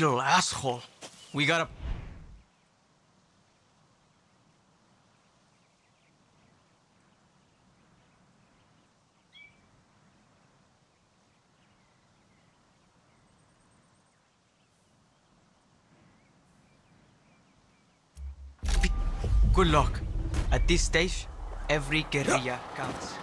little asshole. We gotta... Good luck. At this stage, every guerrilla counts.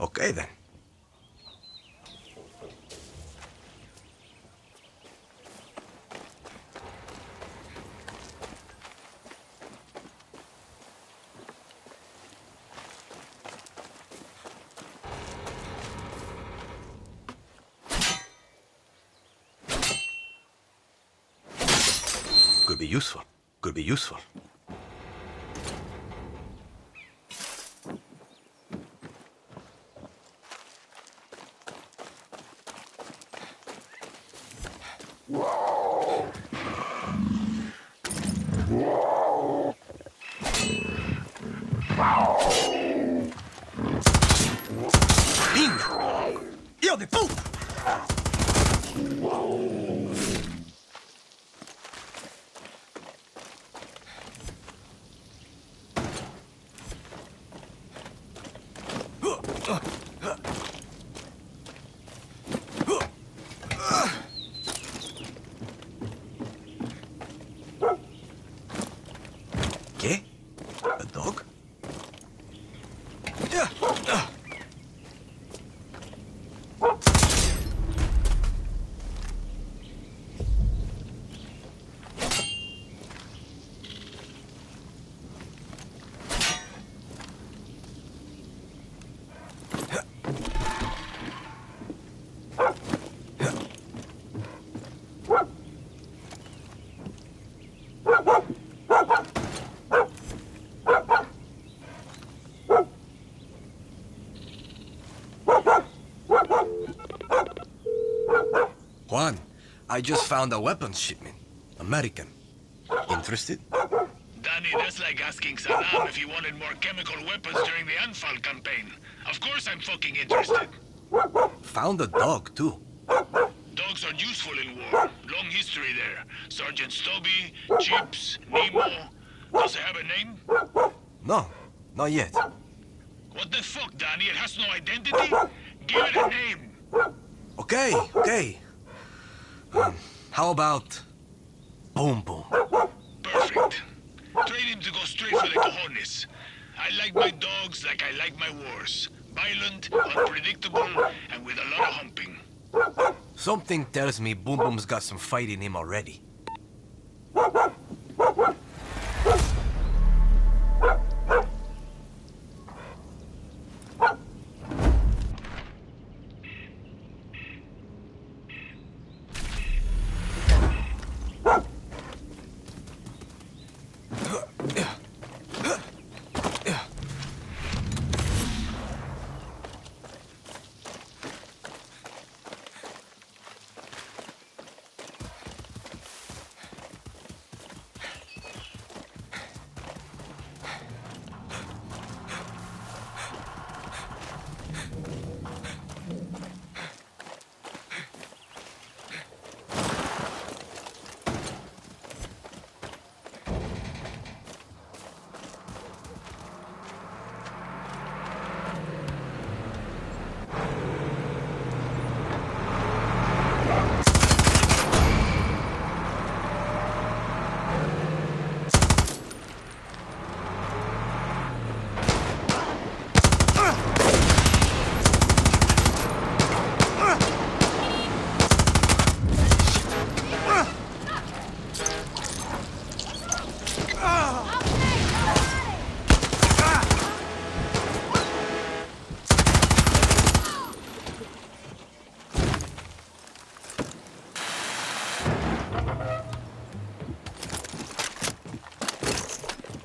Okay, then. Could be useful. Could be useful. Juan, I just found a weapons shipment. American. Interested? Danny, that's like asking Saddam if he wanted more chemical weapons during the Anfal campaign. Of course I'm fucking interested. Found a dog, too. Dogs are useful in war. Long history there. Sergeant Stubby, Chips, Nemo. Does it have a name? No, not yet. What the fuck, Danny? It has no identity? Give it a name. Okay, okay. How about Boom Boom? Perfect. Train him to go straight for the cojones. I like my dogs like I like my wars. Violent, unpredictable, and with a lot of humping. Something tells me Boom Boom's got some fight in him already.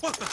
What the?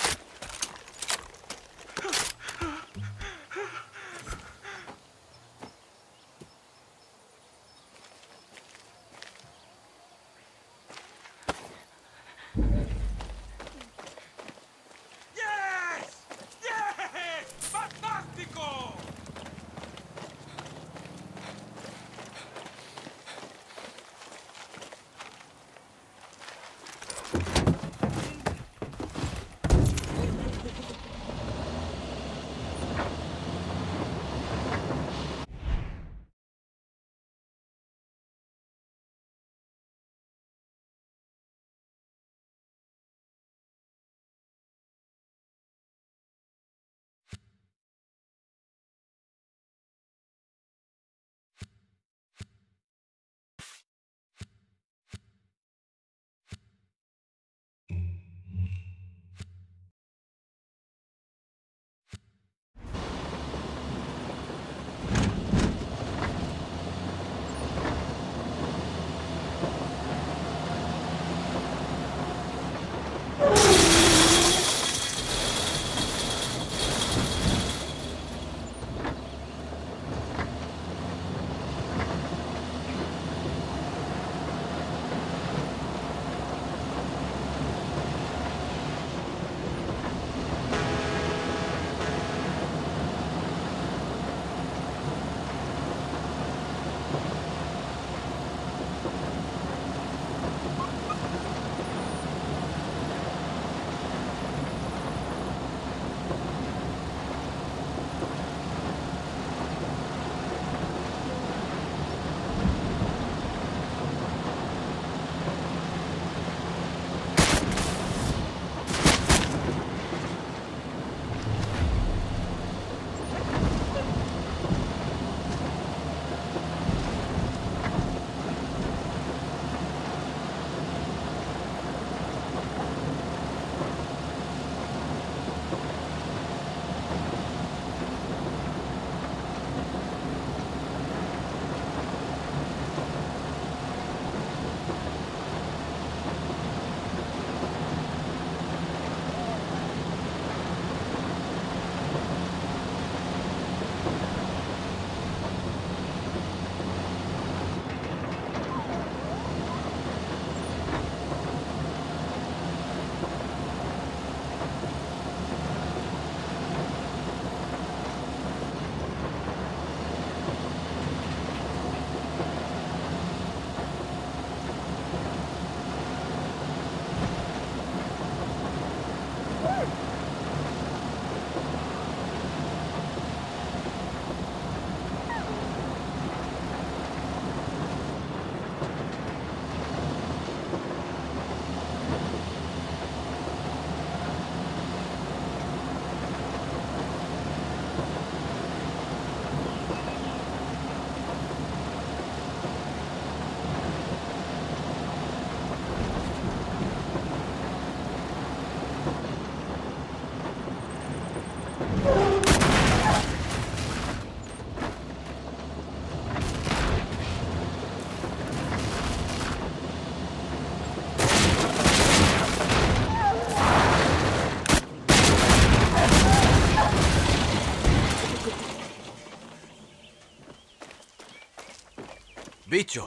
Bicho!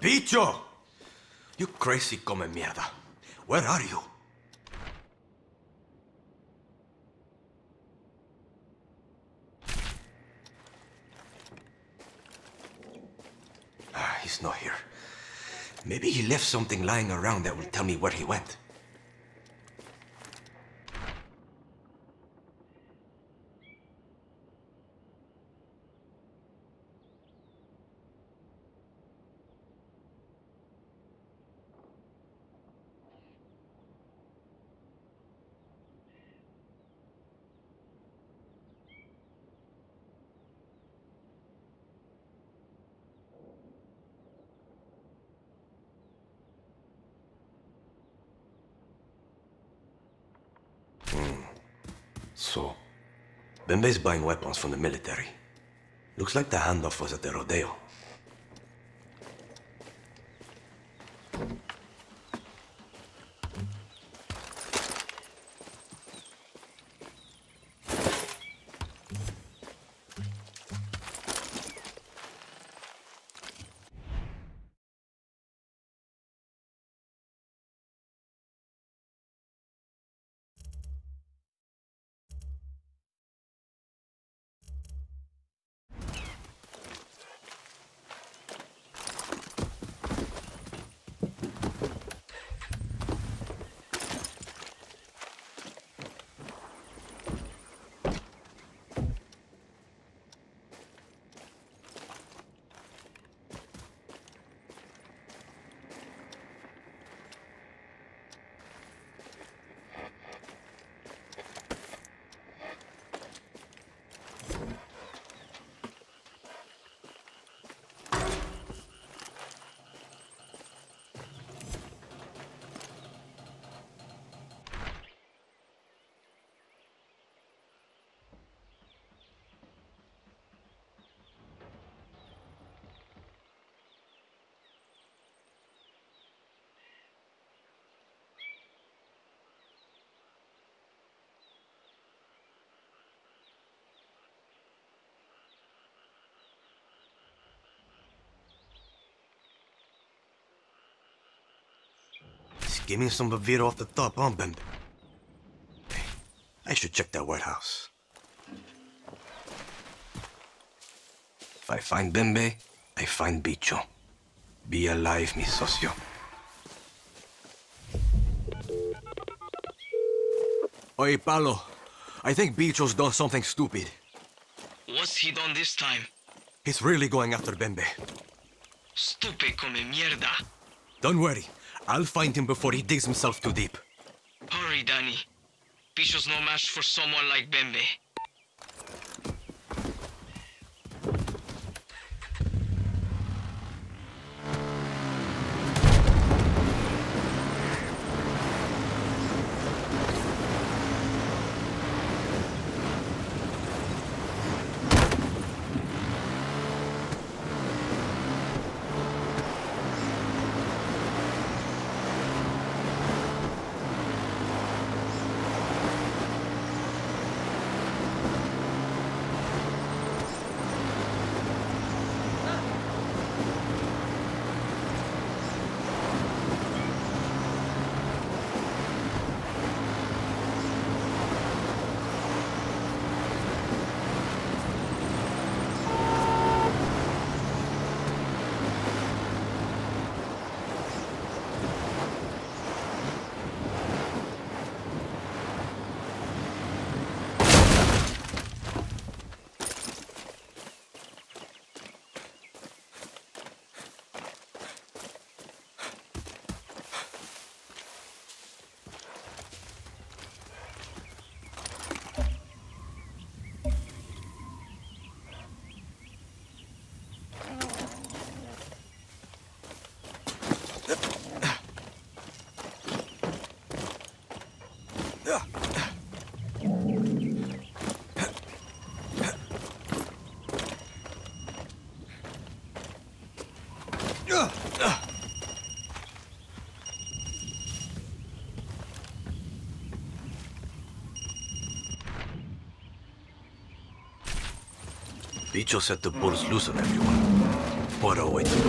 Bicho! You crazy come mierda! Where are you? Ah, he's not here. Maybe he left something lying around that will tell me where he went. So, Bembe's buying weapons from the military. Looks like the handoff was at the rodeo. Give me some Viviro off the top, huh, Bimbo? Hey, I should check that warehouse. If I find Bimbe, I find Bicho. Be alive, mi socio. Oye, Palo. I think Bicho's done something stupid. What's he done this time? He's really going after Bembe. Stupid come mierda. Don't worry. I'll find him before he digs himself too deep. Hurry, Danny. Bicho's no match for someone like Bembe. Bicho set the bulls loose on everyone. What a way to go.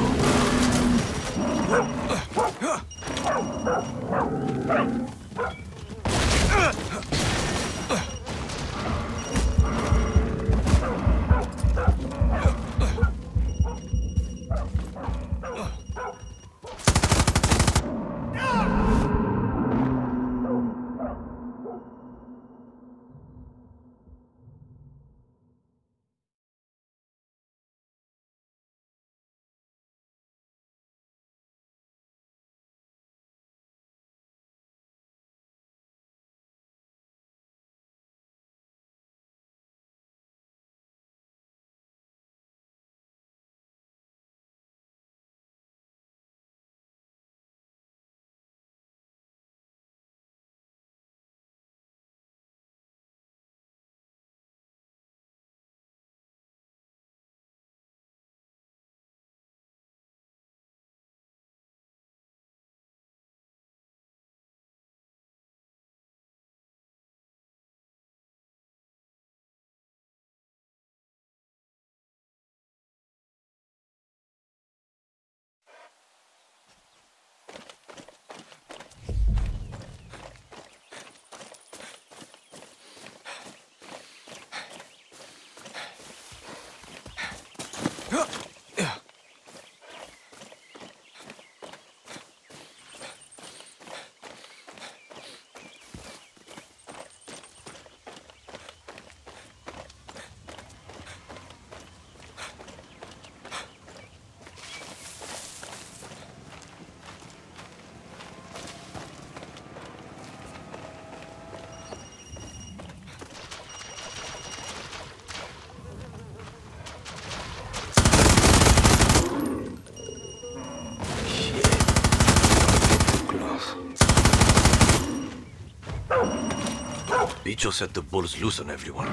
Bicho set the bulls loose on everyone.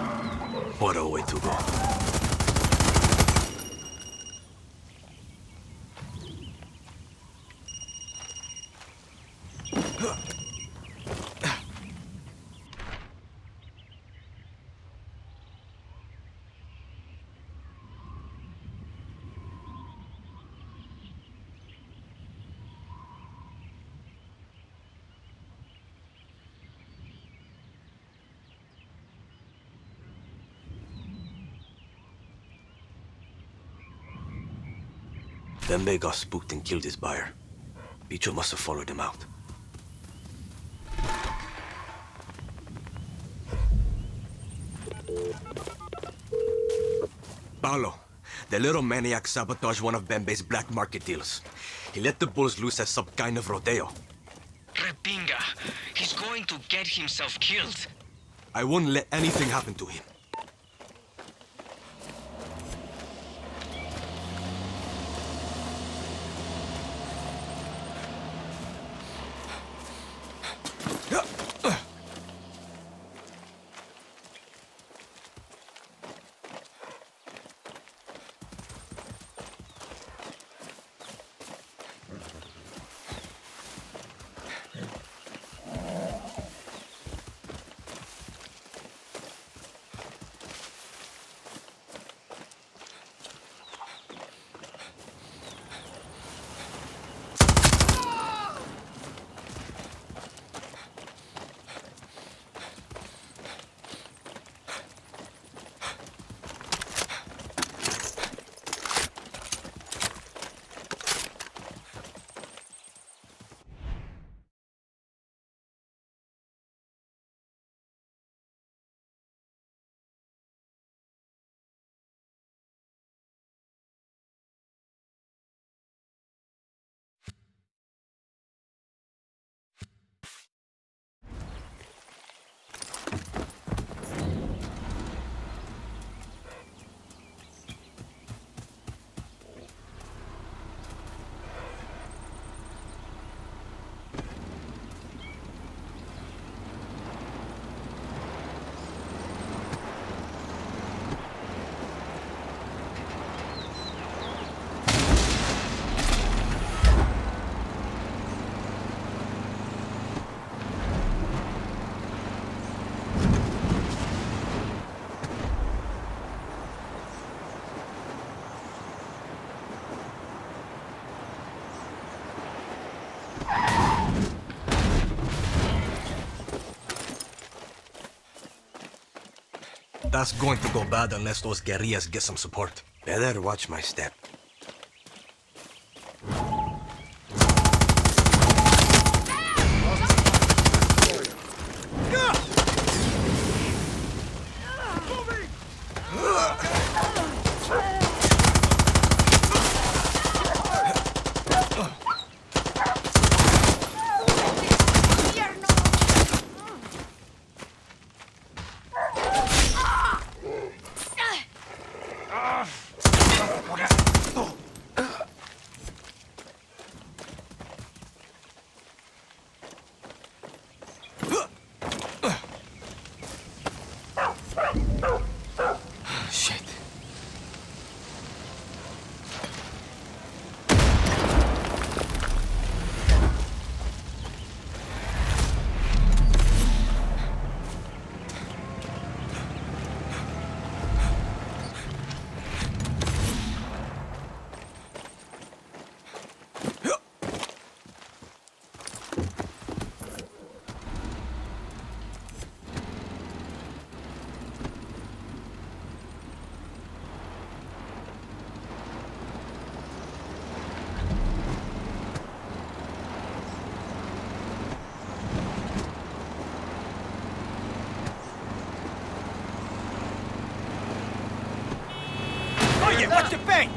What a way to go. Then they got spooked and killed his buyer. Bicho must have followed him out. Paolo, the little maniac sabotaged one of Bembe's black market deals. He let the bulls loose as some kind of rodeo. Repinga, he's going to get himself killed. I won't let anything happen to him. That's going to go bad unless those guerrillas get some support. Better watch my step. Watch the bank!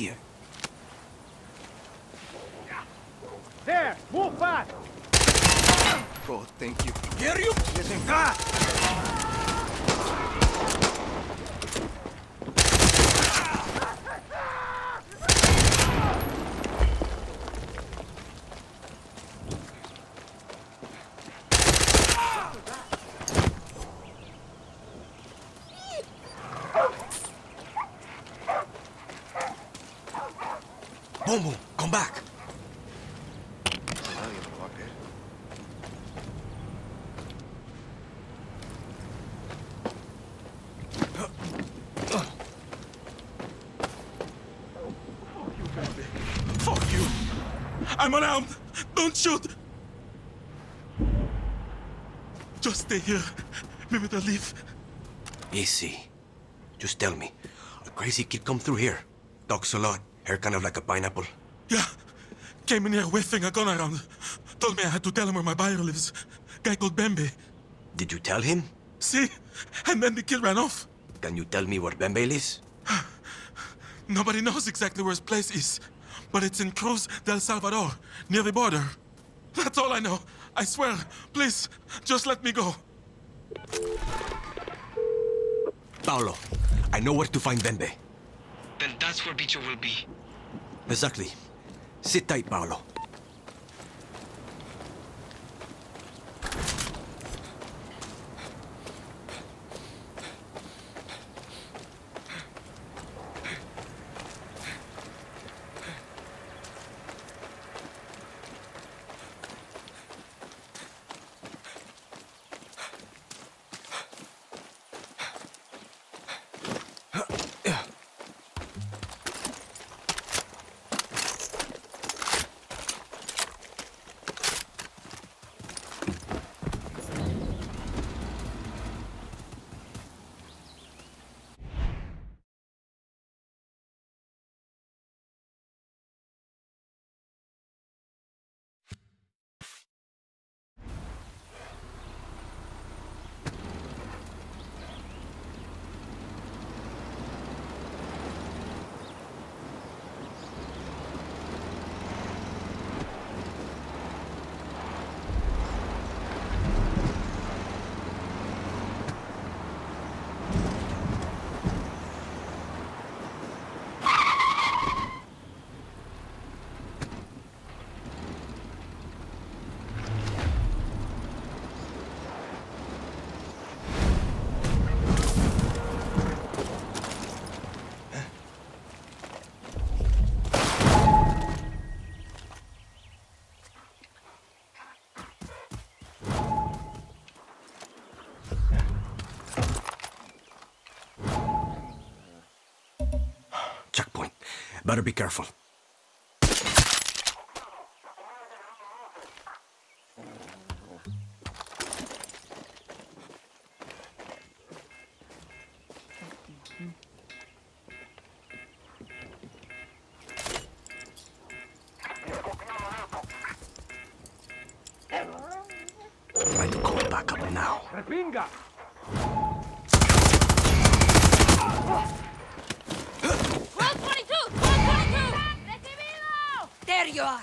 here. There! Move fast! Oh, thank you. Hear you? Listen fast! Boom, come back. Fuck you. I'm unarmed. Don't shoot. Just stay here. Maybe they'll leave. Easy. Just tell me. A crazy kid come through here. Talks a lot. Hair kind of like a pineapple. Yeah. Came in here whiffing a gun around. Told me I had to tell him where my buyer lives. Guy called Bembe. Did you tell him? See? And then the kid ran off. Can you tell me where Bembe lives? Nobody knows exactly where his place is. But it's in Cruz del Salvador, near the border. That's all I know. I swear. Please, just let me go. Paolo, I know where to find Bembe. Then that's where Bicho will be. Exactly. Sit tight, Paolo. Better be careful. Try to call back up now. There you are!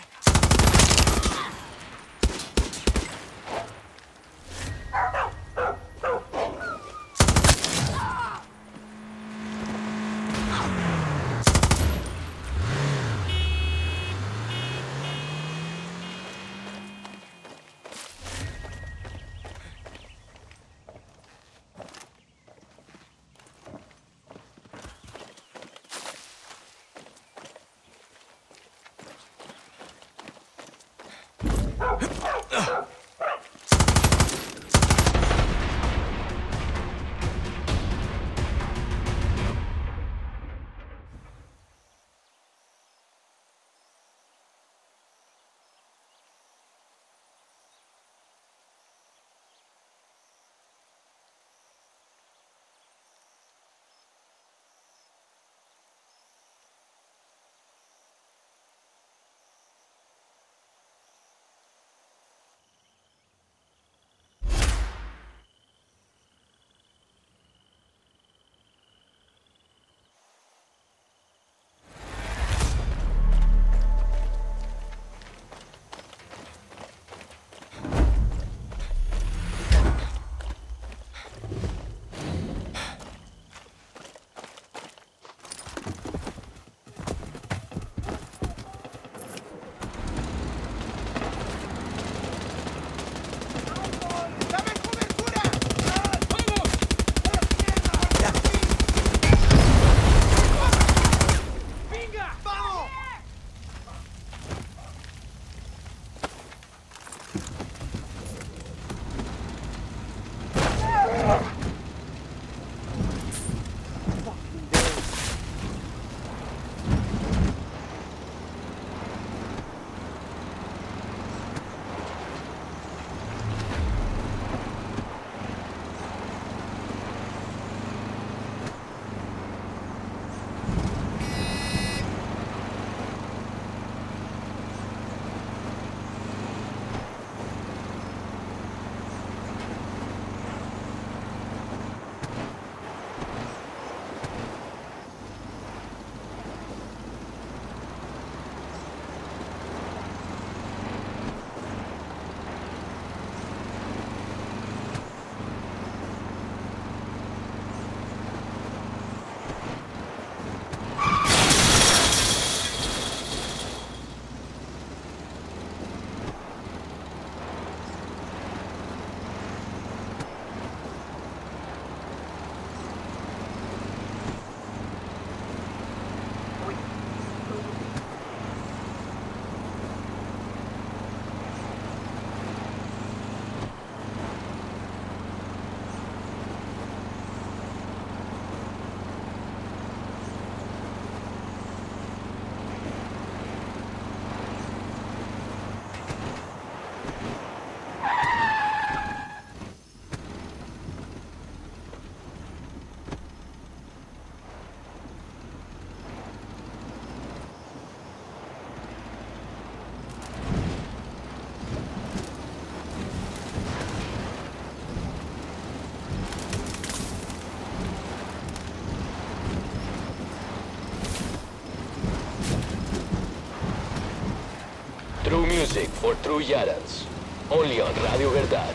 True music for true Yaras. Only on Radio Verdad.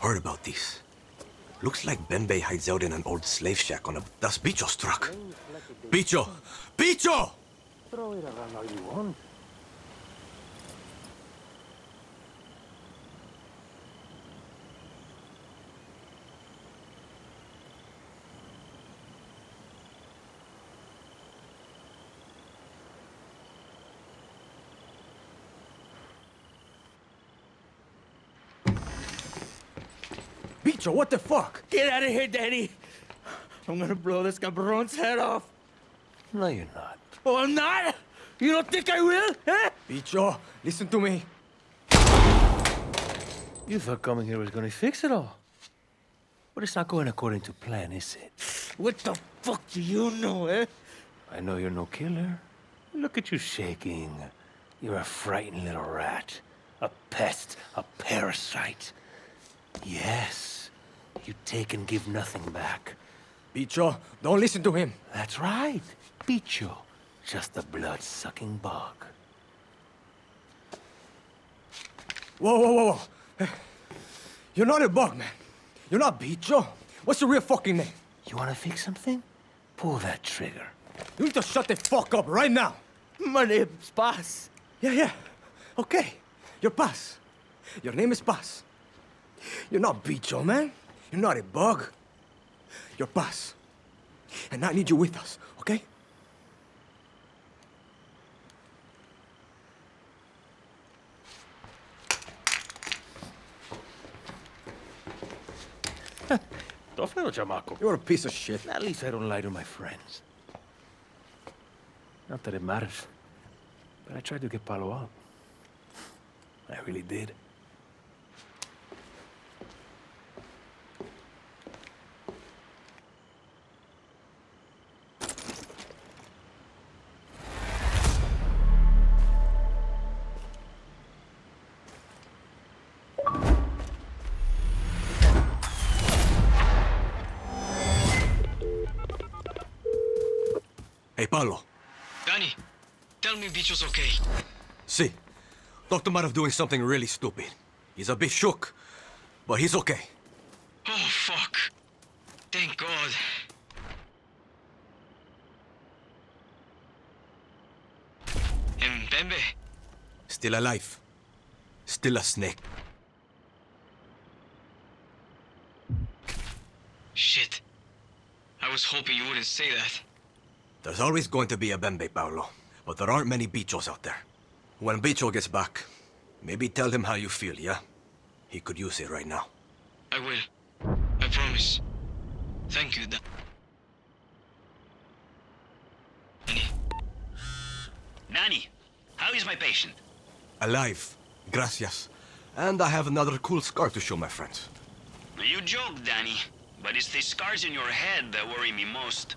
Heard about these. Looks like Bembe hides out in an old slave shack on a... That's Bicho's truck. Bicho! Bicho! Throw it around all you want. Bicho, what the fuck? Get out of here, Danny. I'm gonna blow this cabron's head off. No, you're not. Oh, I'm not? You don't think I will? Eh? Bicho, listen to me. You thought coming here was gonna fix it all. But it's not going according to plan, is it? What the fuck do you know, eh? I know you're no killer. Look at you shaking. You're a frightened little rat. A pest, a parasite. Yes. You take and give nothing back. Bicho, don't listen to him. That's right. Bicho. Just a blood-sucking bug. Whoa, whoa, whoa, whoa. You're not a bug, man. You're not Bicho. What's your real fucking name? You wanna fix something? Pull that trigger. You need to shut the fuck up right now. My name is Paz. Yeah, yeah. Okay. You're Paz. Your name is Paz. You're not Bicho, man. You're not a bug. You're Paz. And I need you with us, okay? Tough little chamaco. You're a piece of shit. At least I don't lie to my friends. Not that it matters. But I tried to get Palo up. I really did. Hey, Pablo. Danny, tell me Bicho's okay. Si. Doctor might have doing something really stupid. He's a bit shook, but he's okay. Oh, fuck. Thank God. And Bembe? Still alive. Still a snake. Shit. I was hoping you wouldn't say that. There's always going to be a Bembe, Paolo, but there aren't many Bichos out there. When Bicho gets back, maybe tell him how you feel, yeah? He could use it right now. I will. I promise. Thank you, Danny. Danny, how is my patient? Alive. Gracias. And I have another cool scar to show my friends. You joke, Danny, but it's the scars in your head that worry me most.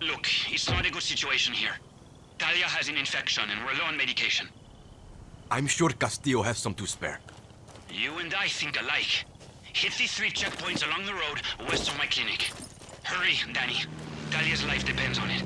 Look, it's not a good situation here. Talia has an infection and we're low on medication. I'm sure Castillo has some to spare. You and I think alike. Hit the 3 checkpoints along the road west of my clinic. Hurry, Danny. Talia's life depends on it.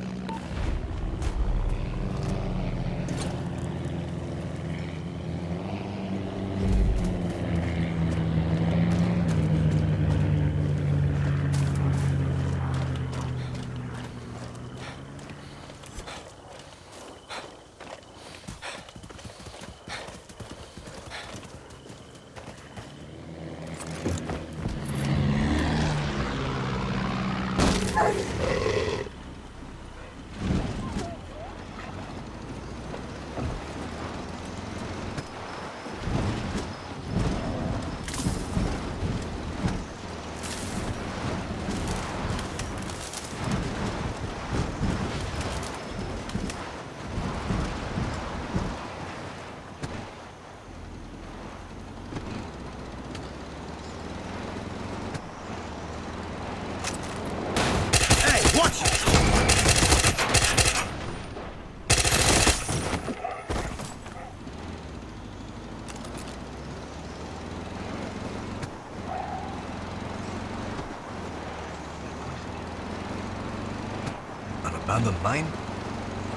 abandoned mine,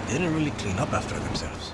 they didn't really clean up after themselves.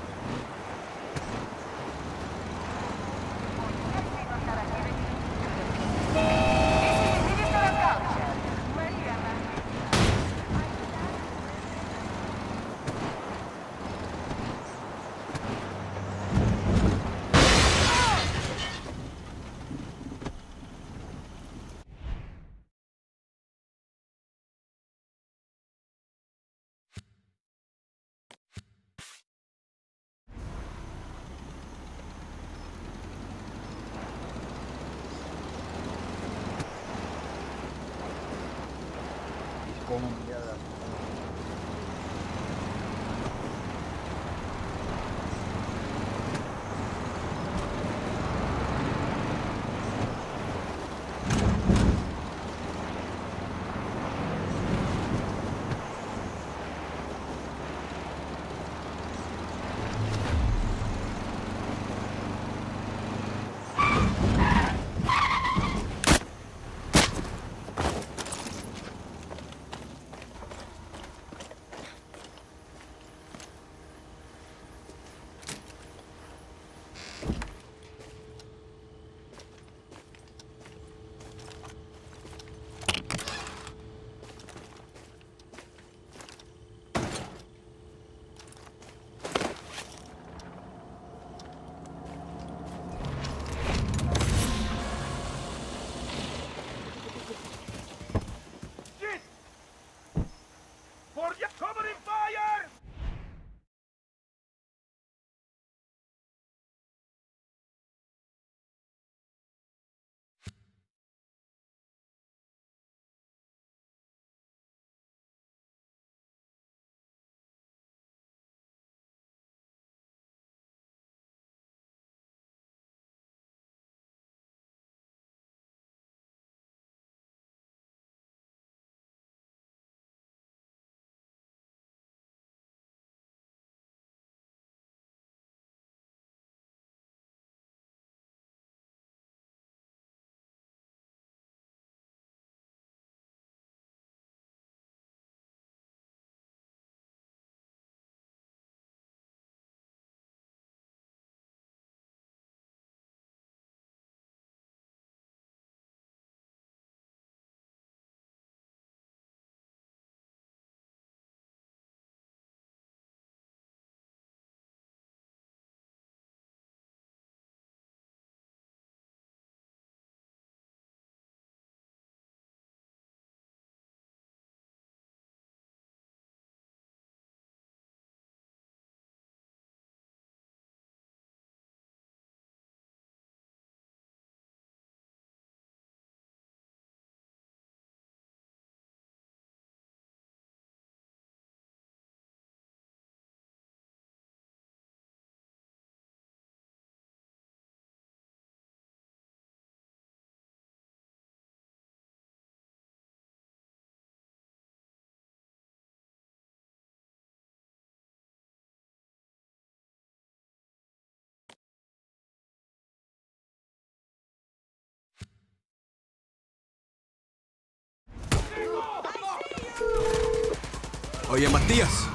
Oye, Matías,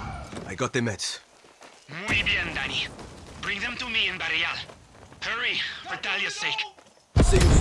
I got the meds. Muy bien, Danny. Bring them to me in Barrial. Hurry, for Talia's sake. See you.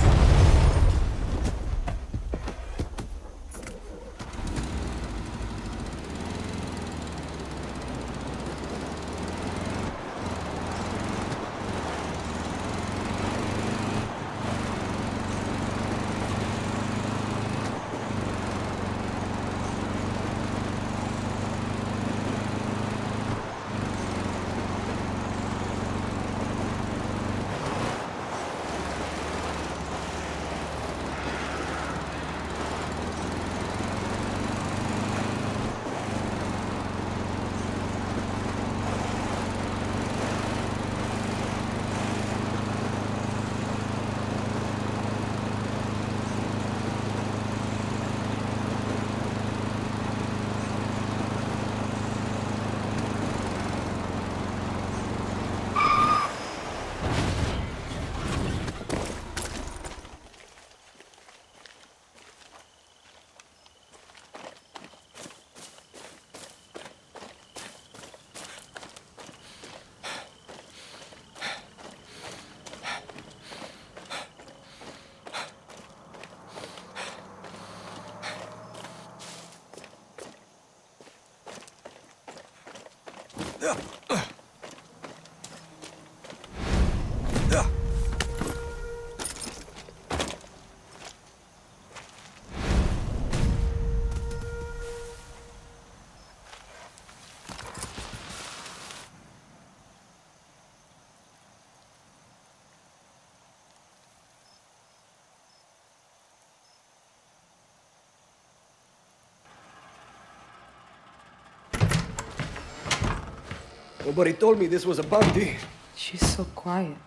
Nobody told me this was a bounty. She's so quiet.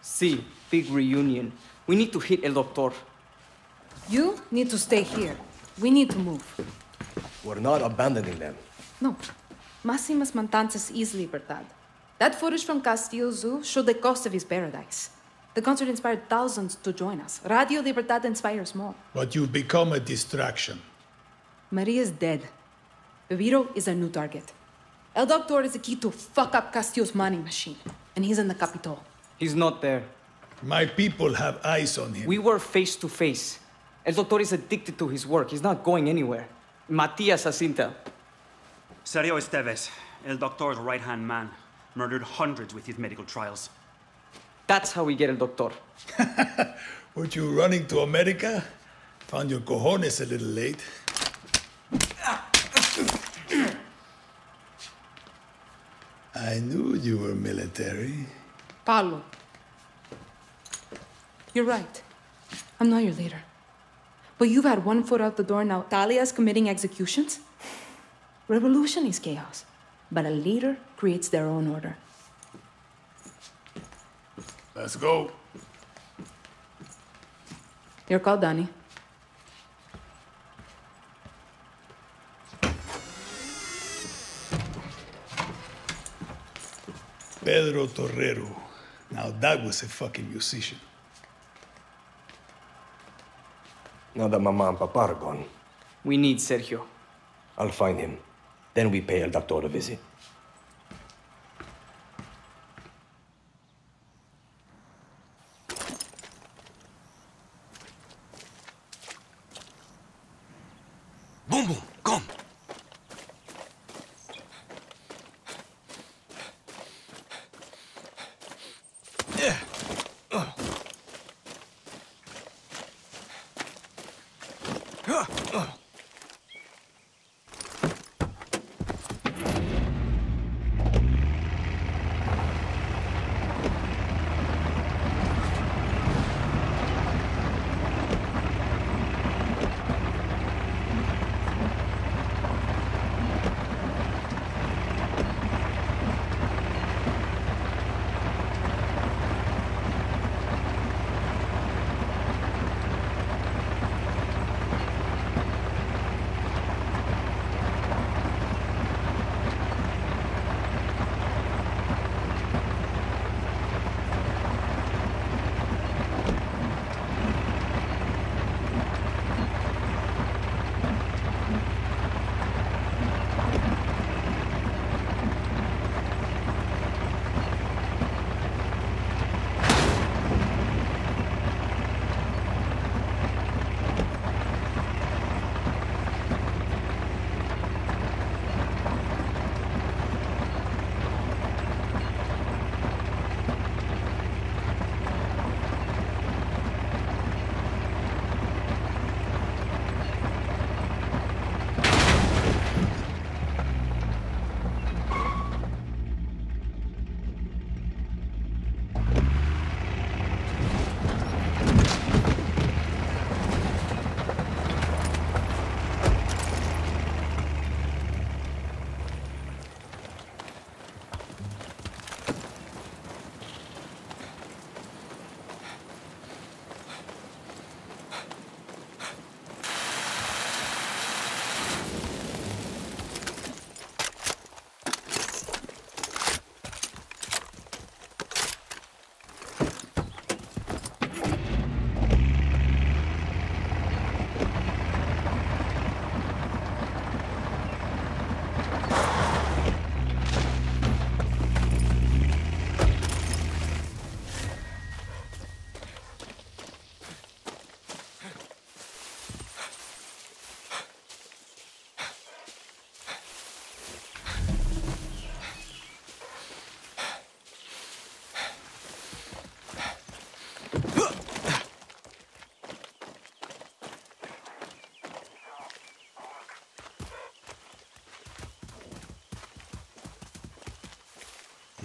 See, big reunion. We need to hit El Doctor. You need to stay here. We need to move. We're not abandoning them. No. Máximas Mantanzas is Libertad. That footage from Castillo Zoo showed the cost of his paradise. The concert inspired thousands to join us. Radio Libertad inspires more. But you've become a distraction. Maria's dead. Viviro is our new target. El Doctor is the key to fuck up Castillo's money machine. And he's in the Capitol. He's not there. My people have eyes on him. We were face to face. El Doctor is addicted to his work. He's not going anywhere. Matias Asinta. Sergio Esteves, El Doctor's right-hand man, murdered hundreds with his medical trials. That's how we get El Doctor. Weren't you running to America? Found your cojones a little late. I knew you were military. Paulo, you're right. I'm not your leader. But you've had one foot out the door now. Talia's committing executions. Revolution is chaos. But a leader creates their own order. Let's go. Your call, Danny. Pedro Torrero. Now that was a fucking musician. Now that Mama and Papa are gone. We need Sergio. I'll find him. Then we pay El Doctor a visit. Boom, boom, come.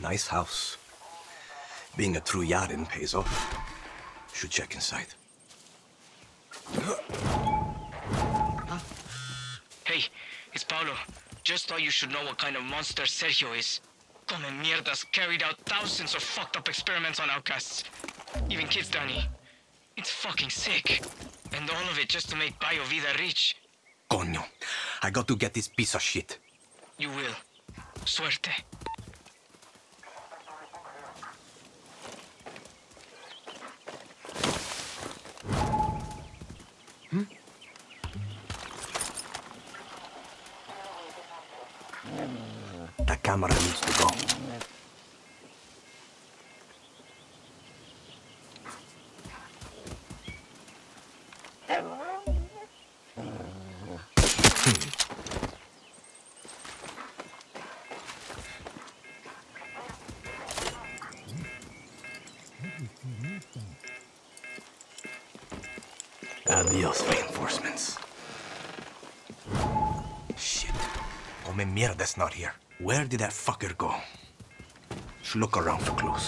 nice house. Being a true Yaren pays off. Should check inside. Huh? Hey, it's Paolo. Just thought you should know what kind of monster Sergio is. Come and Mierda's carried out thousands of fucked up experiments on outcasts. Even kids, Danny. It's fucking sick. And all of it just to make Bayo Vida rich. Coño, I got to get this piece of shit. You will. Suerte. Hmm? The camera needs to go. Adios, reinforcements. Shit. Come mierda's not here. Where did that fucker go? Should look around for clues.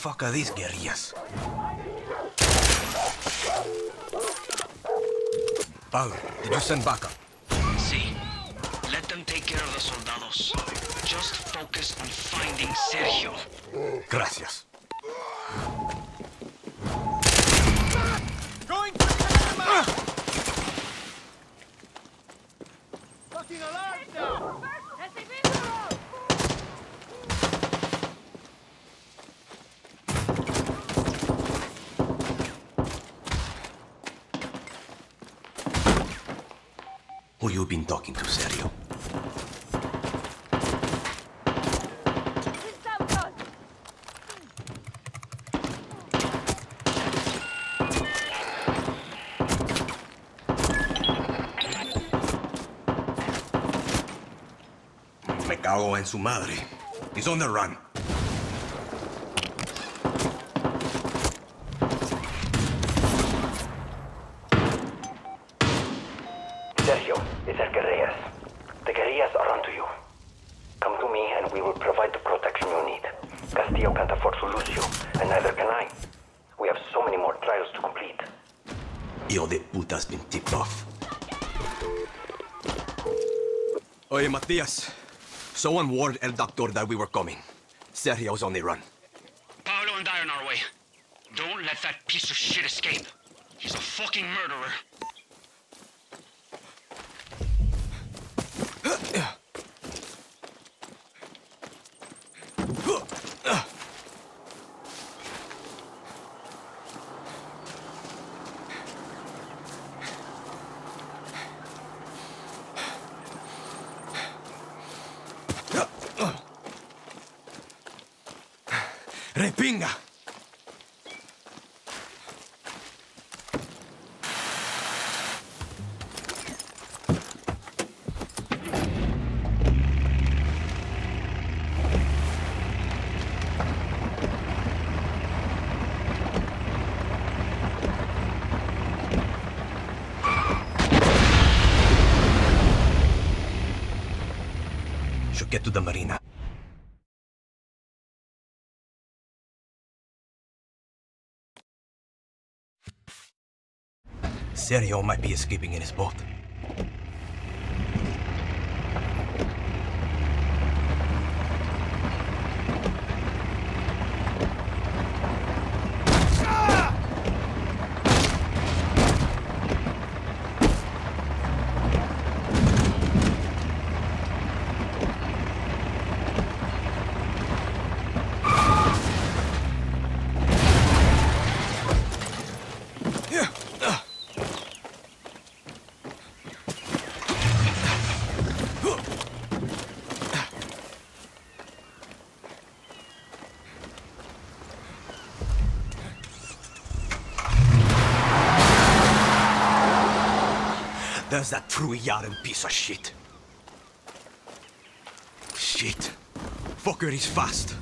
Fuck these guerrillas. Paolo, did you send backup? Si. Let them take care of the soldados. Just focus on finding Sergio. Gracias. Going for the fucking alarm now! You've been talking to Sergio. Me cago en su madre. He's on the run. Yes. Someone warned El Doctor that we were coming. Sergio's on the run. Paolo and I are on our way. Don't let that piece of shit escape. He's a fucking murderer. Get to the marina. Sergio might be escaping in his boat. There's that Truyaran piece of shit. Shit. Fucker is fast.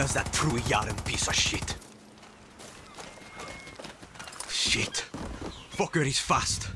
There's that Truyaran piece of shit. Shit. Fucker is fast.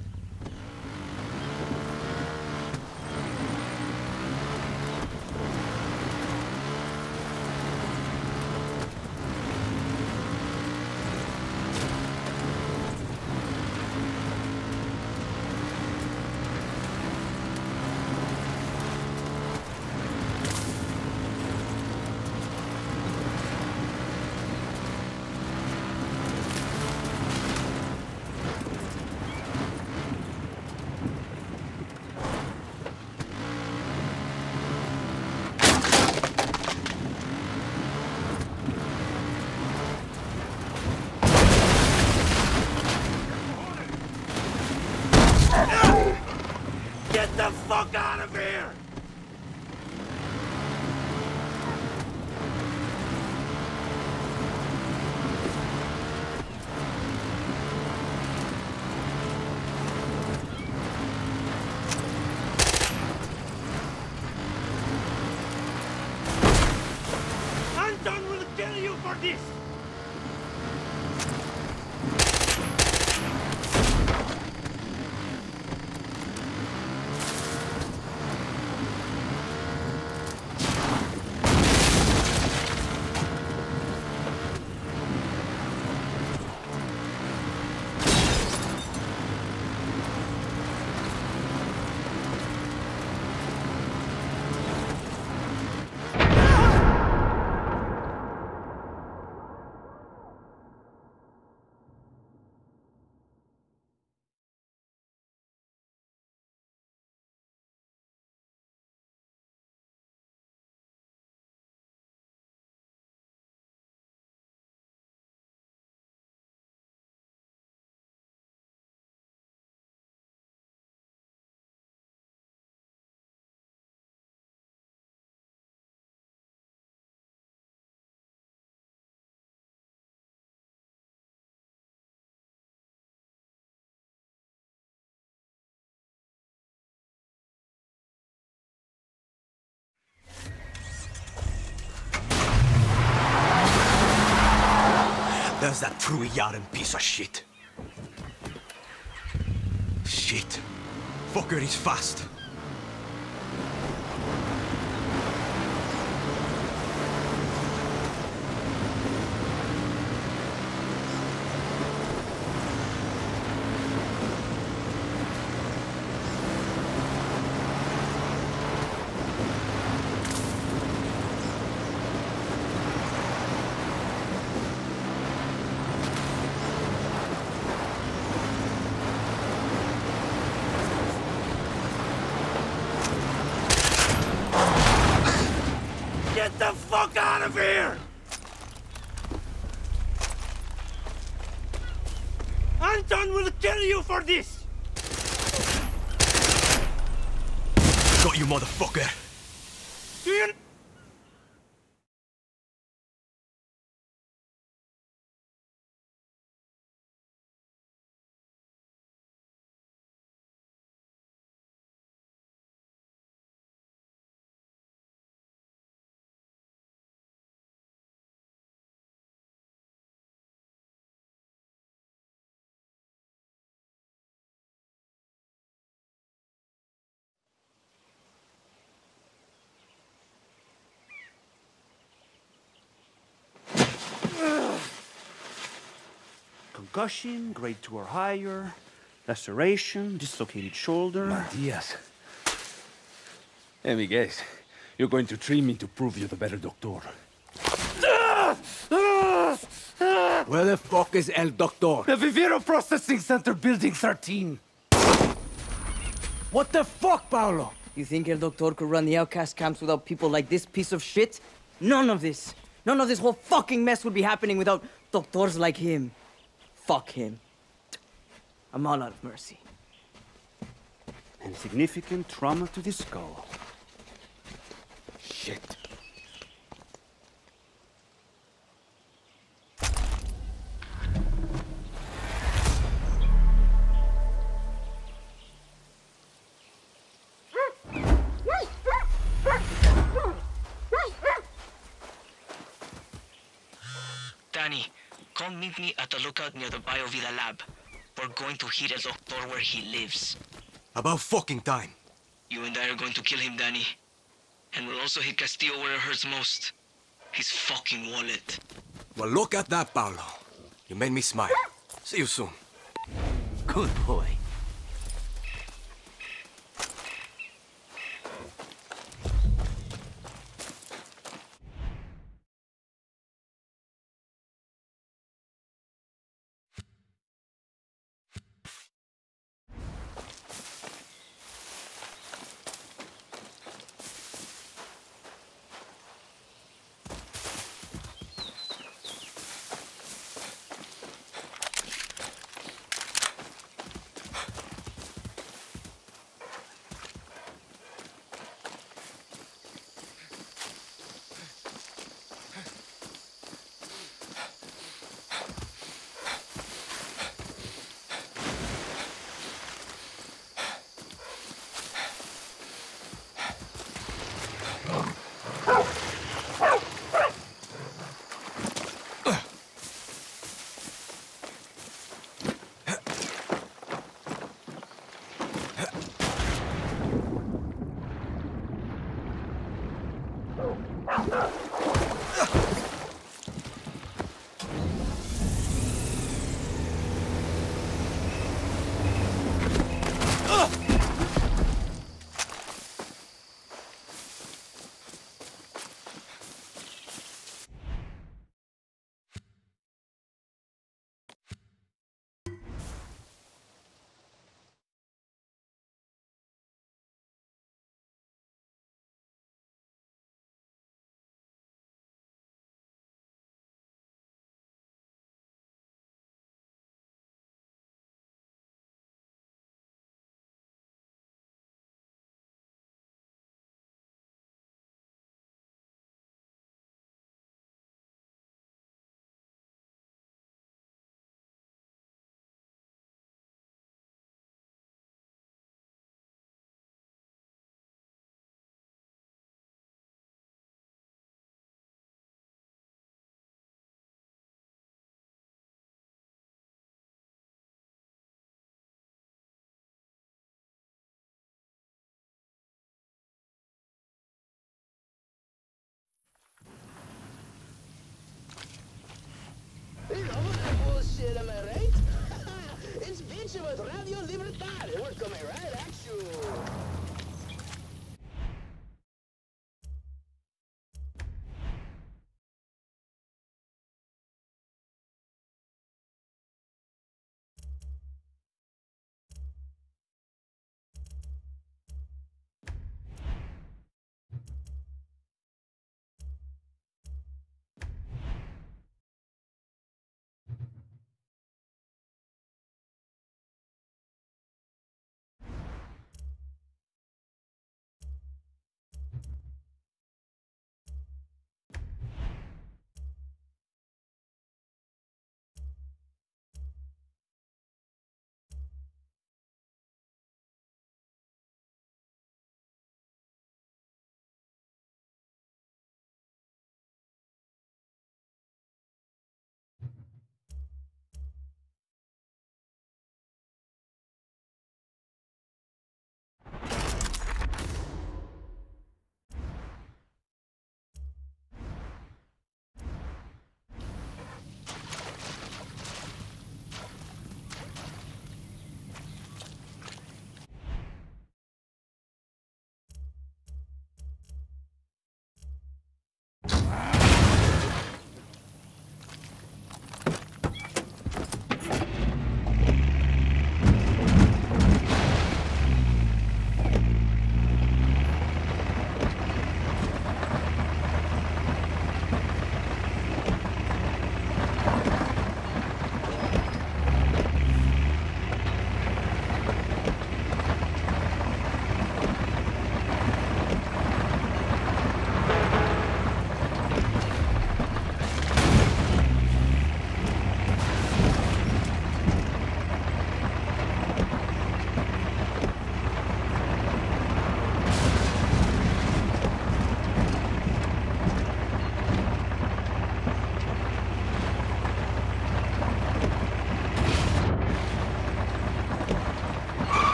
There's that Truyaran piece of shit. Shit. Fucker is fast. Get the fuck out of here! Anton will kill you for this! Got you, motherfucker! Do you... Concussion, grade 2 or higher, laceration, dislocated shoulder. Matias. Let me guess. You're going to train me to prove you're the better doctor. Where the fuck is El Doctor? The Viviro Processing Center, Building 13. What the fuck, Paolo? You think El Doctor could run the outcast camps without people like this piece of shit? None of this. None of this whole fucking mess would be happening without doctors like him. Fuck him. I'm all out of mercy. And significant trauma to the skull. Shit. Danny. Come meet me at the lookout near the Bayo Vida lab. We're going to hit El Doctor where he lives. About fucking time. You and I are going to kill him, Danny. And we'll also hit Castillo where it hurts most. His fucking wallet. Well, look at that, Paolo. You made me smile. See you soon. Good boy. Am I right? It's Vinci with Radio Libertad, and we're coming right at you.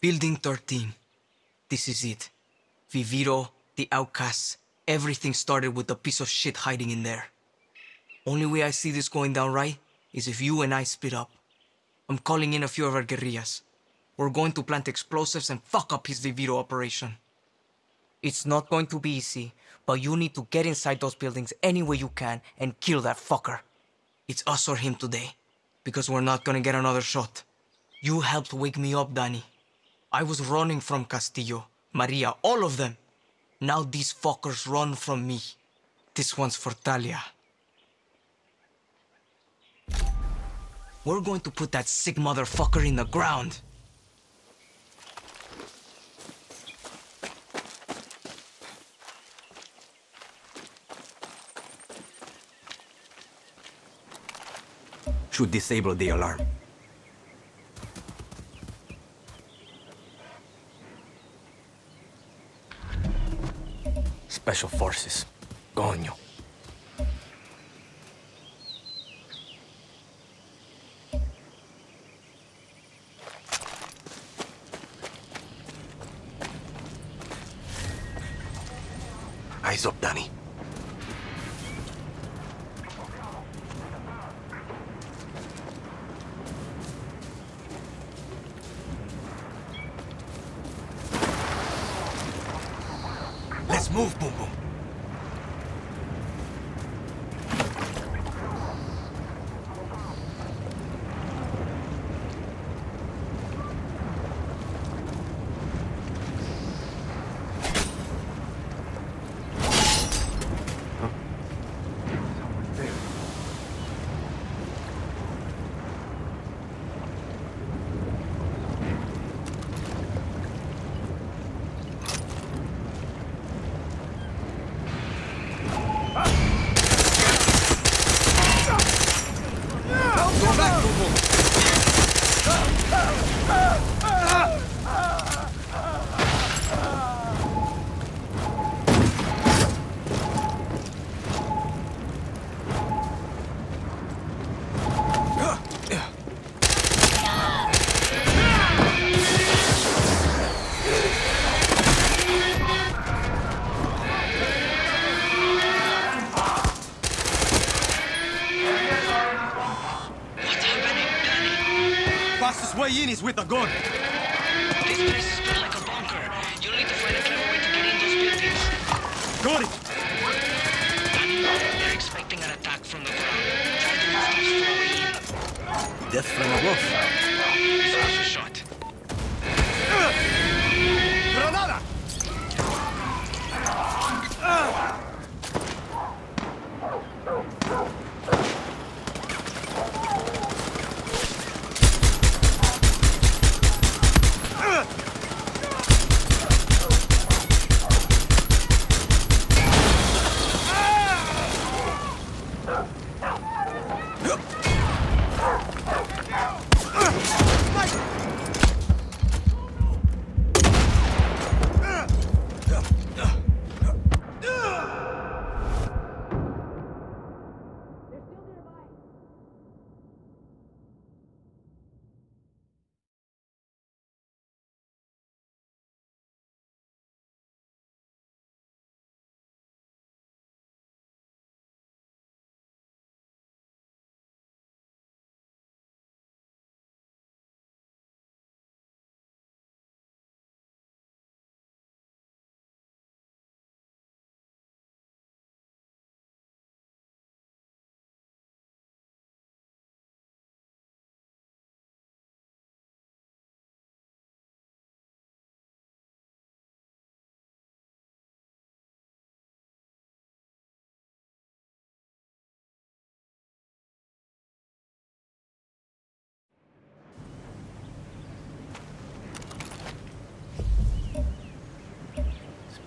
Building 13. This is it. Viviro, the outcasts. Everything started with a piece of shit hiding in there. Only way I see this going down right is if you and I split up. I'm calling in a few of our guerrillas. We're going to plant explosives and fuck up his Viviro operation. It's not going to be easy, but you need to get inside those buildings any way you can and kill that fucker. It's us or him today, because we're not gonna get another shot. You helped wake me up, Danny. I was running from Castillo, Maria, all of them. Now these fuckers run from me. This one's for Talia. We're going to put that sick motherfucker in the ground. Should disable the alarm. Special Forces. Coño. Eyes up, Danny. Move, Boom Boom. Is with a gun. This place is built like a bunker. You'll need to find a clever way to get in those buildings. Got it! Danny, they're expecting an attack from the ground. Try to move those four way in. Death from above. He's off a shot. Granada!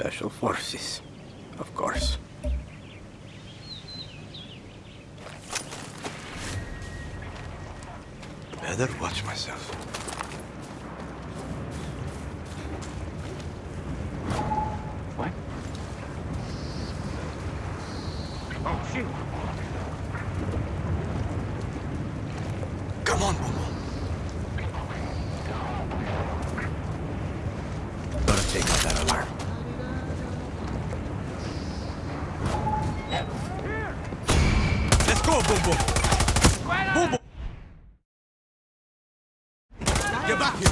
Special Forces, of course. Better watch myself. What? Oh, shoot! Come on, Bobo! Get back here!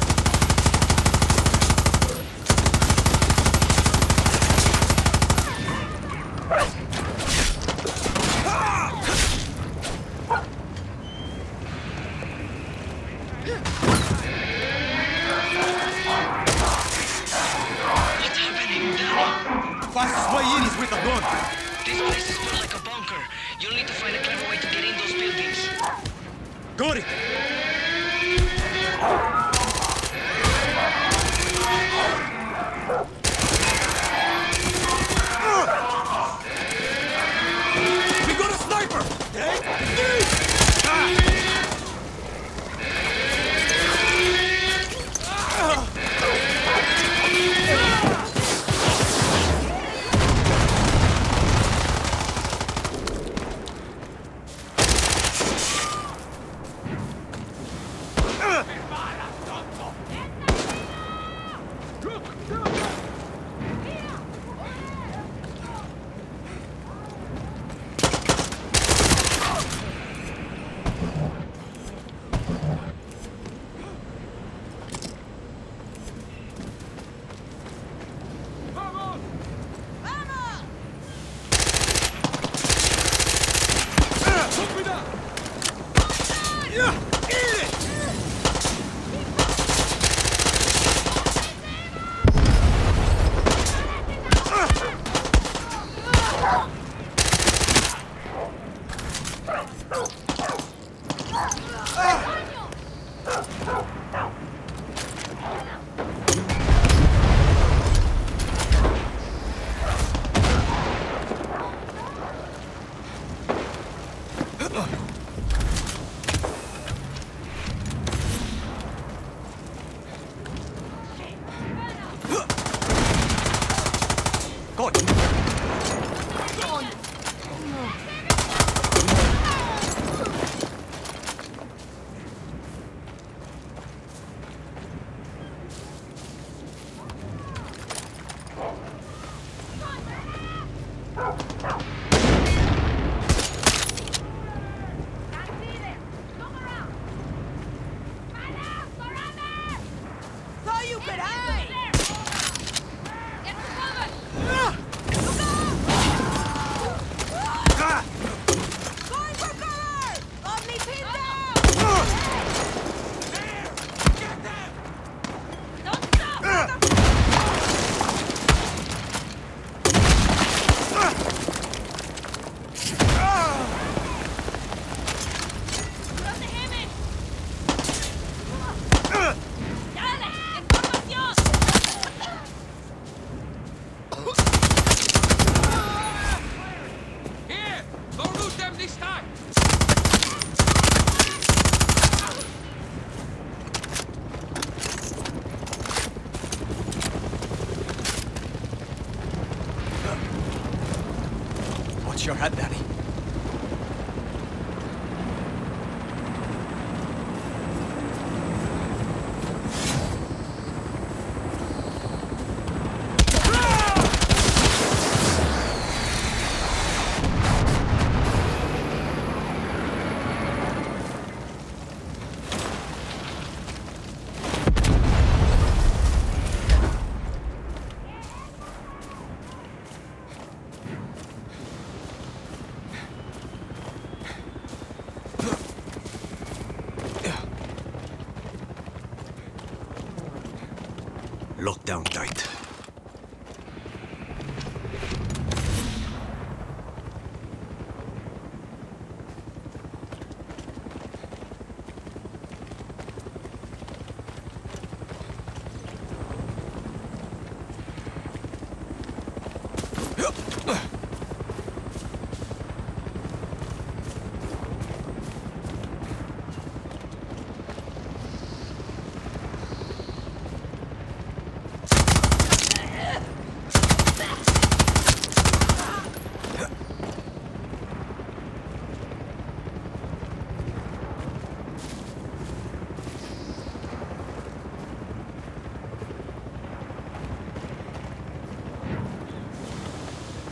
Down tight.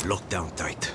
Locked down tight.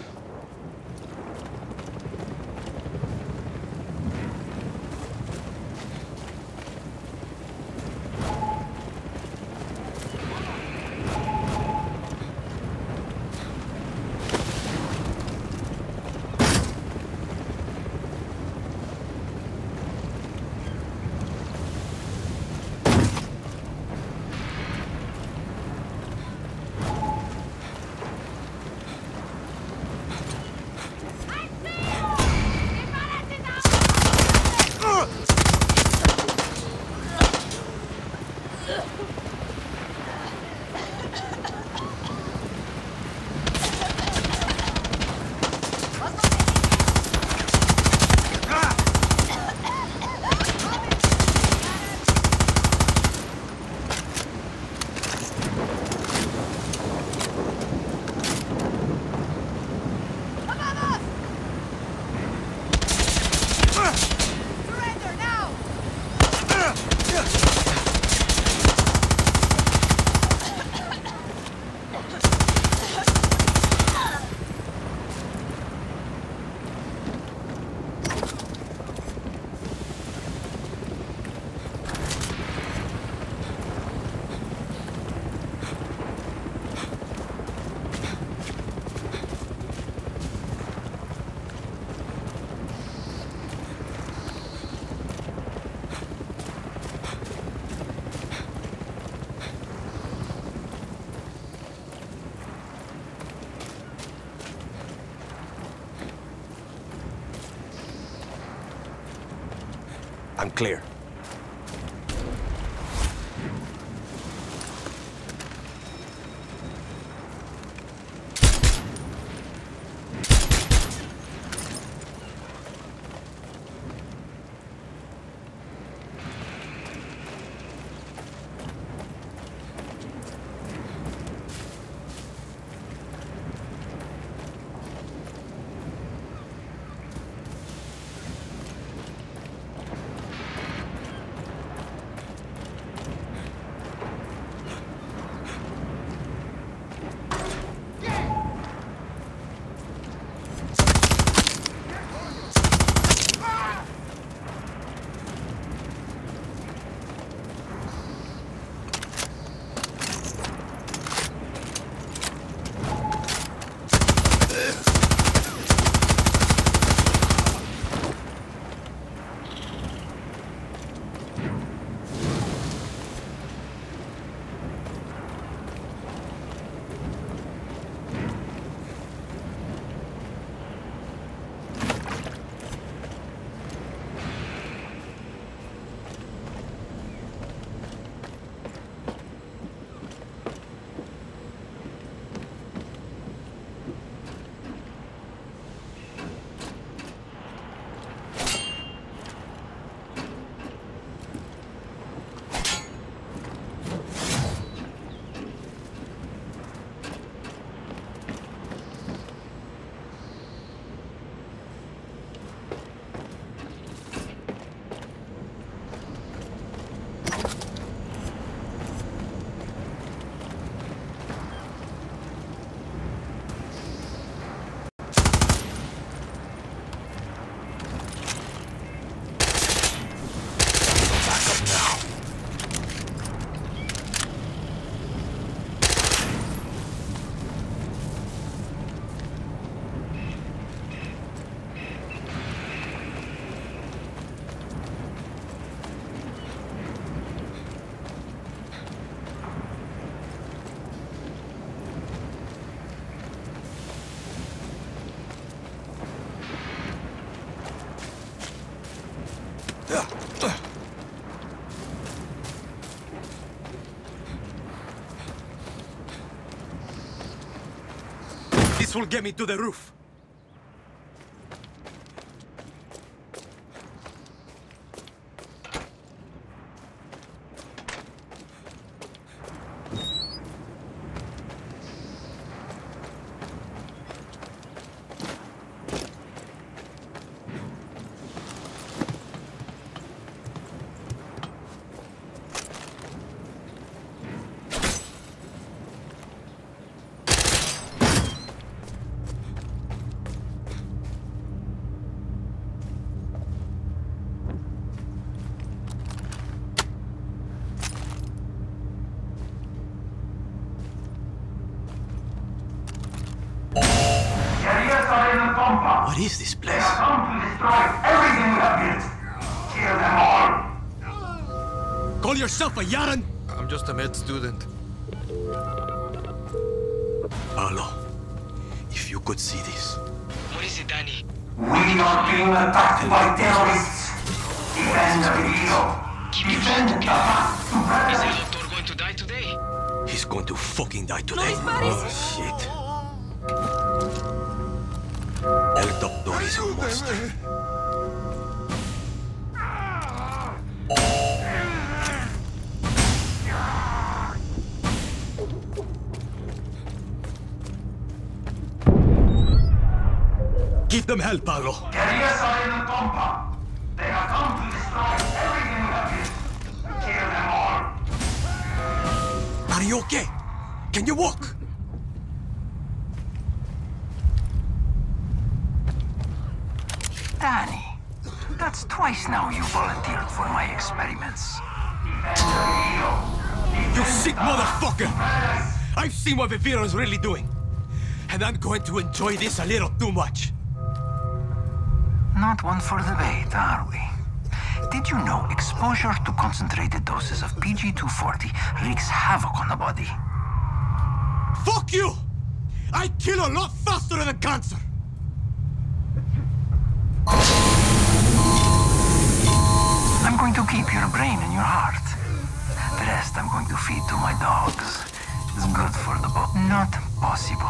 I'm clear. This will get me to the roof. What is this place? They have come to destroy everything we have built. Kill them all. Call yourself a Yaran? I'm just a med student. Paolo, if you could see this. What is it, Danny? We are being attacked by terrorists. Defend the Viviro. Defend the past. Is the doctor going to die today? He's going to fucking die today. Oh, shit. El doctor is a monster. Give them hell, Paolo. Guerrillas are in the Pampa. They have come to destroy everything we have built. Kill them all. Are you okay? Can you walk? Danny, that's twice now you volunteered for my experiments. You sick motherfucker! I've seen what Viviro is really doing. And I'm going to enjoy this a little too much. Not one for debate, are we? Did you know exposure to concentrated doses of PG-240 wreaks havoc on the body? Fuck you! I kill a lot faster than cancer! I I'm going to keep your brain and your heart. The rest I'm going to feed to my dogs. It's good for the both. Not possible.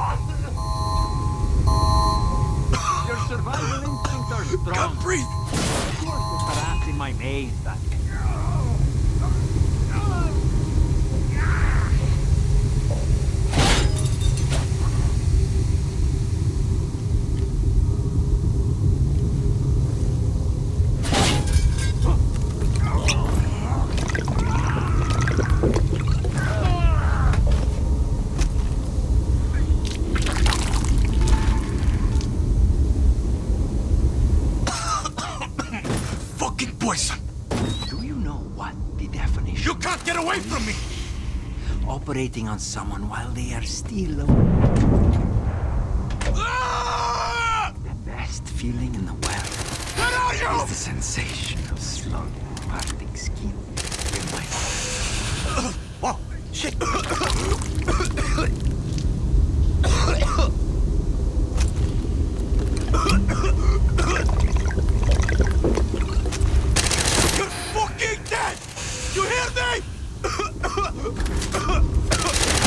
Your survival instincts are strong. Can't breathe. Of course it's harassed in my maze, but... operating on someone while they are still awake. Ah! The best feeling in the world is the sensation of slow parting skin in my heart. Oh, shit! You're fucking dead! You hear me?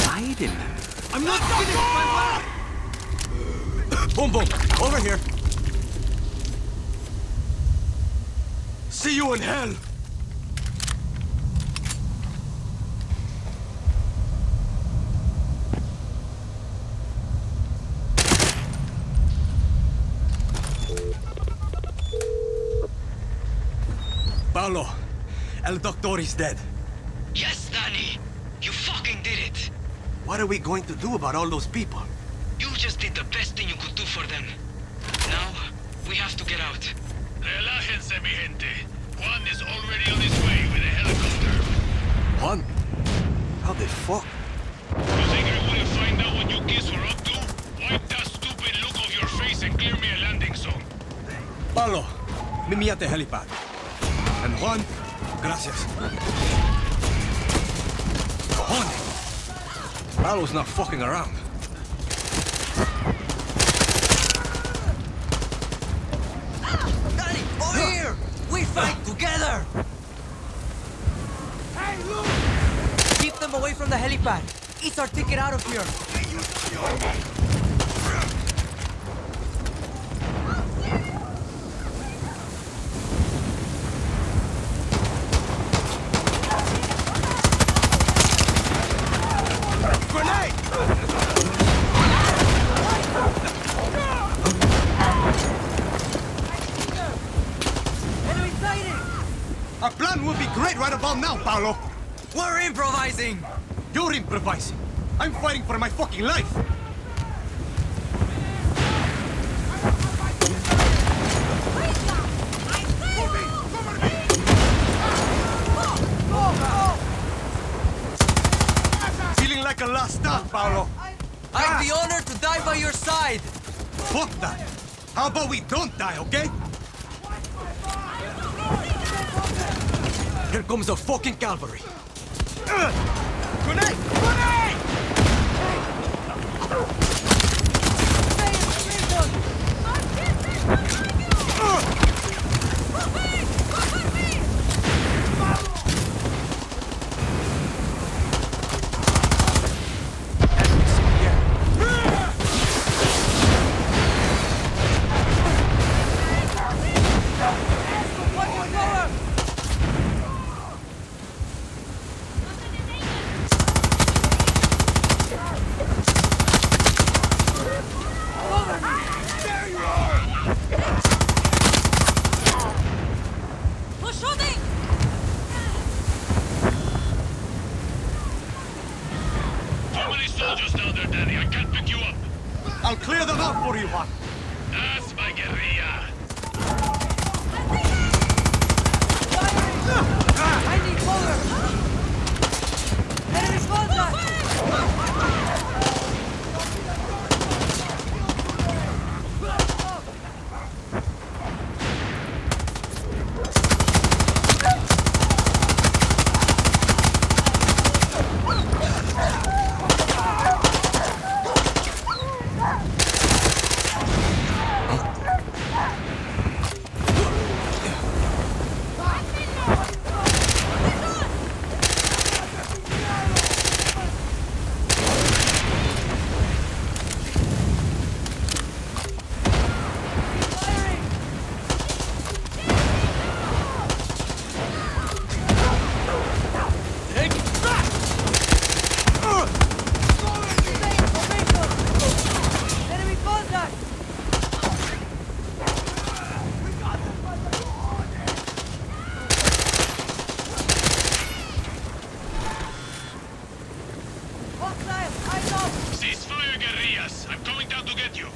I remember. I'm not finished my work! Boom, boom. Over here. See you in hell. Paolo, el doctor is dead. Yes, Danny. You fucking did it. What are we going to do about all those people? You just did the best thing you could do for them. Now, we have to get out. Relájense, mi gente. Juan is already on his way with a helicopter. Juan? How the fuck? You think I wouldn't find out what you kids were up to? Wipe that stupid look off your face and clear me a landing zone. Paolo, meet me at the helipad. And Juan, gracias. Juan! Paolo's not fucking around. Danny, over here! We fight together! Hey, look! Keep them away from the helipad. It's our ticket out of here. Paolo, we're improvising! You're improvising! I'm fighting for my fucking life! Feeling like a last stand, Paolo! I have the honor to die by your side! Fuck that! How about we don't die, okay? Here comes the fucking cavalry. Grenade! Grenade! get you.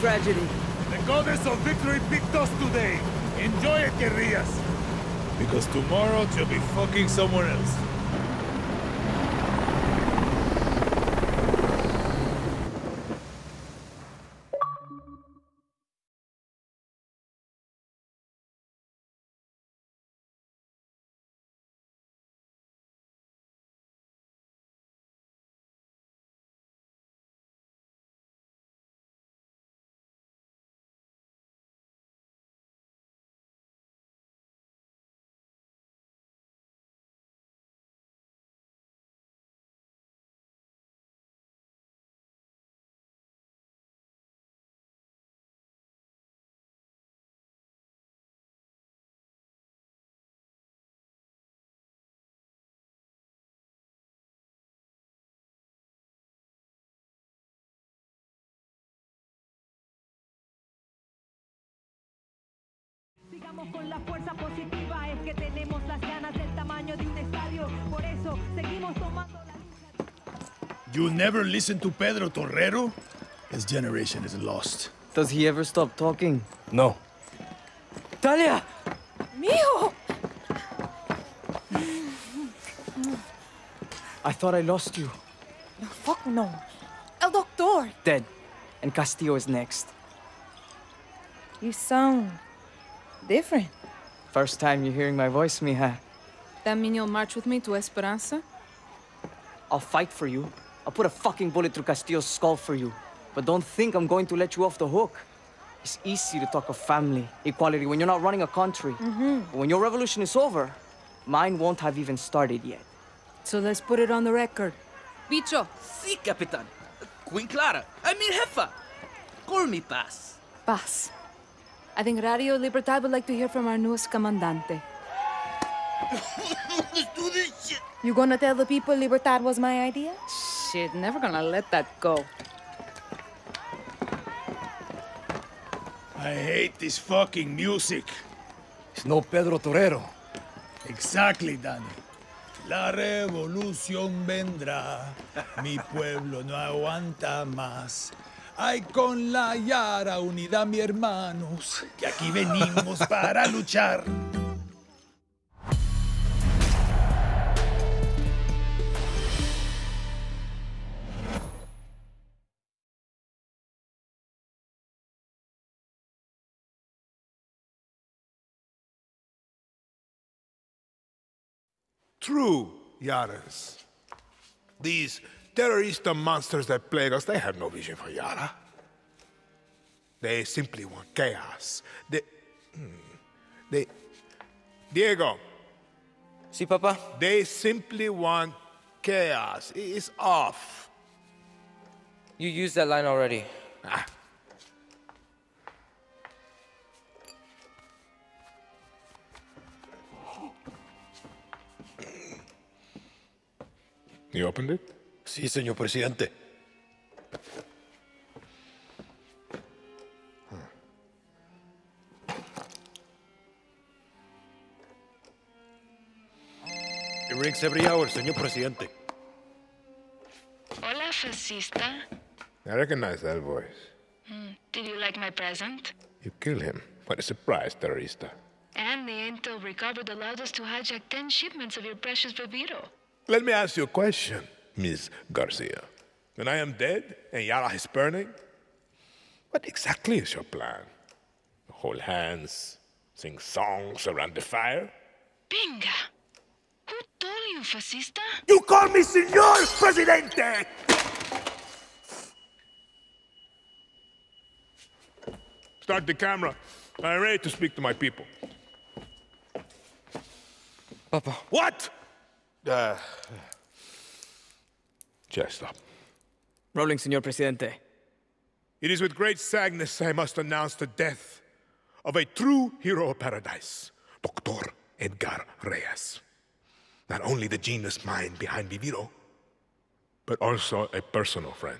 Tragedy. The goddess of victory picked us today. Enjoy it, guerrillas. Because tomorrow you'll be fucking someone else. Sigamos con la fuerza positiva, es que tenemos las ganas del tamaño de un estadio, por eso seguimos tomando la lucha. You never listen to Pedro Torrero? His generation is lost. Does he ever stop talking? No. Talia! Mijo! I thought I lost you. No, fuck no. El doctor! Dead. And Castillo is next. You sound... different. First time you're hearing my voice, mija. That mean you'll march with me to Esperanza? I'll fight for you. I'll put a fucking bullet through Castillo's skull for you. But don't think I'm going to let you off the hook. It's easy to talk of family, equality, when you're not running a country. Mm-hmm. But when your revolution is over, mine won't have even started yet. So let's put it on the record. Bicho. Si, Capitan. Queen Clara. I mean Heffa. Call me Paz. Paz. I think Radio Libertad would like to hear from our newest comandante. Let's do this shit. You gonna tell the people Libertad was my idea? Shit, never gonna let that go. I hate this fucking music. It's no Pedro Torrero. Exactly, Danny. La revolución vendrá. Mi pueblo no aguanta más. Ay, con la Yara, unida, mi hermanos, que aquí venimos para luchar. True, Yaras. These terrorist monsters that plague us, they had no vision for Yara. They simply want chaos. Diego. Si, Papa? They simply want chaos. It is off. You used that line already. Ah. You opened it? Sí, señor presidente. It rings every hour, señor presidente. Hola, fascista. I recognize that voice. Did you like my present? You killed him. What a surprise, terrorista. And the intel recovered allowed us to hijack 10 shipments of your precious Viviro. Let me ask you a question, Ms. Garcia. When I am dead and Yara is burning, what exactly is your plan? Hold hands, sing songs around the fire? Pinga! Who told you, fascista? You call me Señor Presidente! Start the camera. I'm ready to speak to my people. Papa. What? Stop. Rolling, Señor Presidente. It is with great sadness I must announce the death of a true hero of paradise, Dr. Edgar Reyes. Not only the genius mind behind Viviro, but also a personal friend.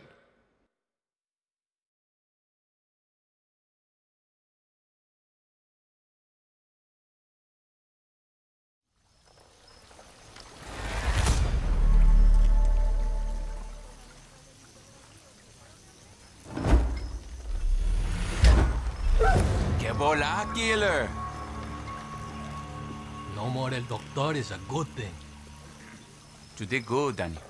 Hola, killer! No more el doctor is a good thing. You did good, Danny.